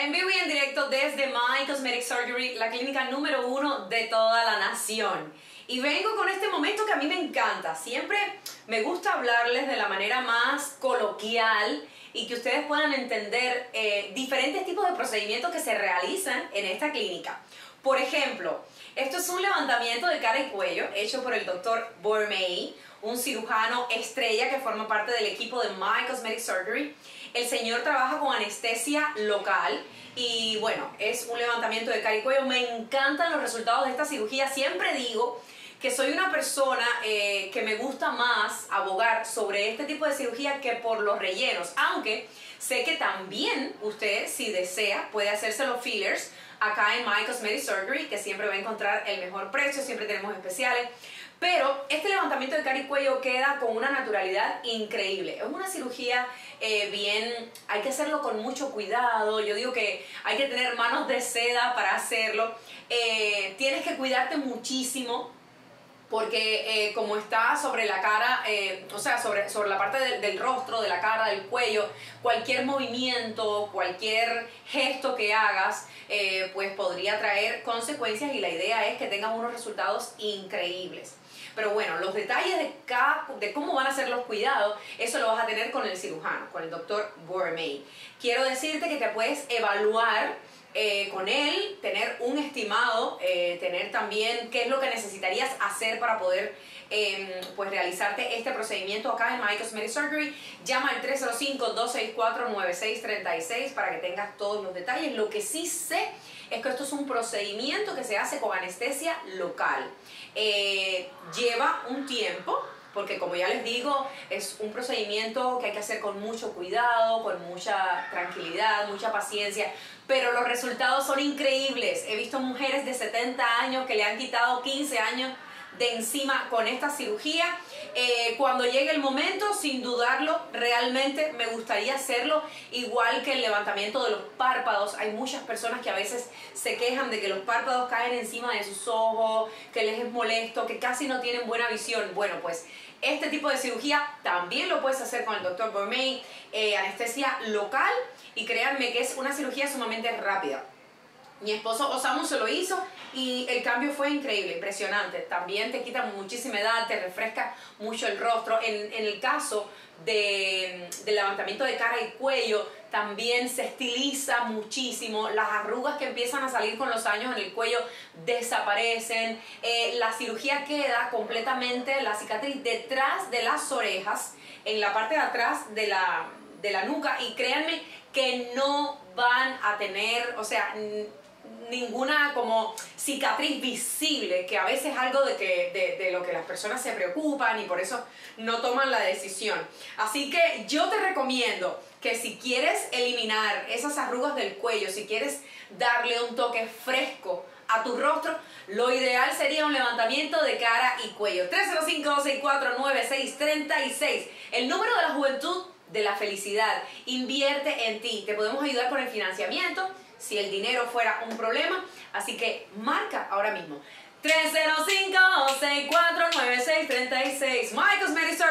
En vivo y en directo desde My Cosmetic Surgery, la clínica número uno de toda la nación. Y vengo con este momento que a mí me encanta. Siempre me gusta hablarles de la manera más coloquial y que ustedes puedan entender diferentes tipos de procedimientos que se realizan en esta clínica. Por ejemplo, esto es un levantamiento de cara y cuello hecho por el doctor Bormeister, un cirujano estrella que forma parte del equipo de My Cosmetic Surgery. El señor trabaja con anestesia local y bueno, es un levantamiento de cara y cuello. Me encantan los resultados de esta cirugía. Siempre digo que soy una persona que me gusta más abogar sobre este tipo de cirugía que por los rellenos, aunque sé que también usted, si desea, puede hacerse los fillers acá en My Cosmetic Surgery, que siempre va a encontrar el mejor precio, siempre tenemos especiales. Pero este levantamiento de cara y cuello queda con una naturalidad increíble. Es una cirugía bien, hay que hacerlo con mucho cuidado. Yo digo que hay que tener manos de seda para hacerlo. Tienes que cuidarte muchísimo porque como está sobre la cara, o sea, sobre la parte del rostro, de la cara, del cuello, cualquier movimiento, cualquier gesto que hagas, pues podría traer consecuencias y la idea es que tengas unos resultados increíbles. Pero bueno, los detalles de cómo van a ser los cuidados, eso lo vas a tener con el cirujano, con el doctor Bormeister. Quiero decirte que te puedes evaluar con él, tener un estimado, tener también qué es lo que necesitarías hacer para poder pues realizarte este procedimiento acá en My Cosmetic Surgery. Llama al 305-264-9636 para que tengas todos los detalles. Lo que sí sé es que esto es un procedimiento que se hace con anestesia local. Lleva un tiempo, porque como ya les digo, es un procedimiento que hay que hacer con mucho cuidado, con mucha tranquilidad, mucha paciencia, pero los resultados son increíbles. He visto mujeres de 70 años que le han quitado 15 años de encima con esta cirugía. Cuando llegue el momento, sin dudarlo, realmente me gustaría hacerlo, igual que el levantamiento de los párpados. Hay muchas personas que a veces se quejan de que los párpados caen encima de sus ojos, que les es molesto, que casi no tienen buena visión. Bueno, pues este tipo de cirugía también lo puedes hacer con el doctor Bormeister, anestesia local, y créanme que es una cirugía sumamente rápida. Mi esposo Osamu se lo hizo y el cambio fue increíble, impresionante. También te quita muchísima edad, te refresca mucho el rostro. En el caso del levantamiento de cara y cuello, también se estiliza muchísimo. Las arrugas que empiezan a salir con los años en el cuello desaparecen. La cirugía queda completamente, la cicatriz detrás de las orejas, en la parte de atrás de la nuca. Y créanme que no van a tener, o sea, ninguna como cicatriz visible, que a veces es algo de lo que las personas se preocupan y por eso no toman la decisión. Así que yo te recomiendo que si quieres eliminar esas arrugas del cuello, si quieres darle un toque fresco a tu rostro, lo ideal sería un levantamiento de cara y cuello. 305-264-9636, el número de la juventud, de la felicidad. Invierte en ti. Te podemos ayudar con el financiamiento si el dinero fuera un problema, así que marca ahora mismo 305-264-9636. My Cosmetic Surgery.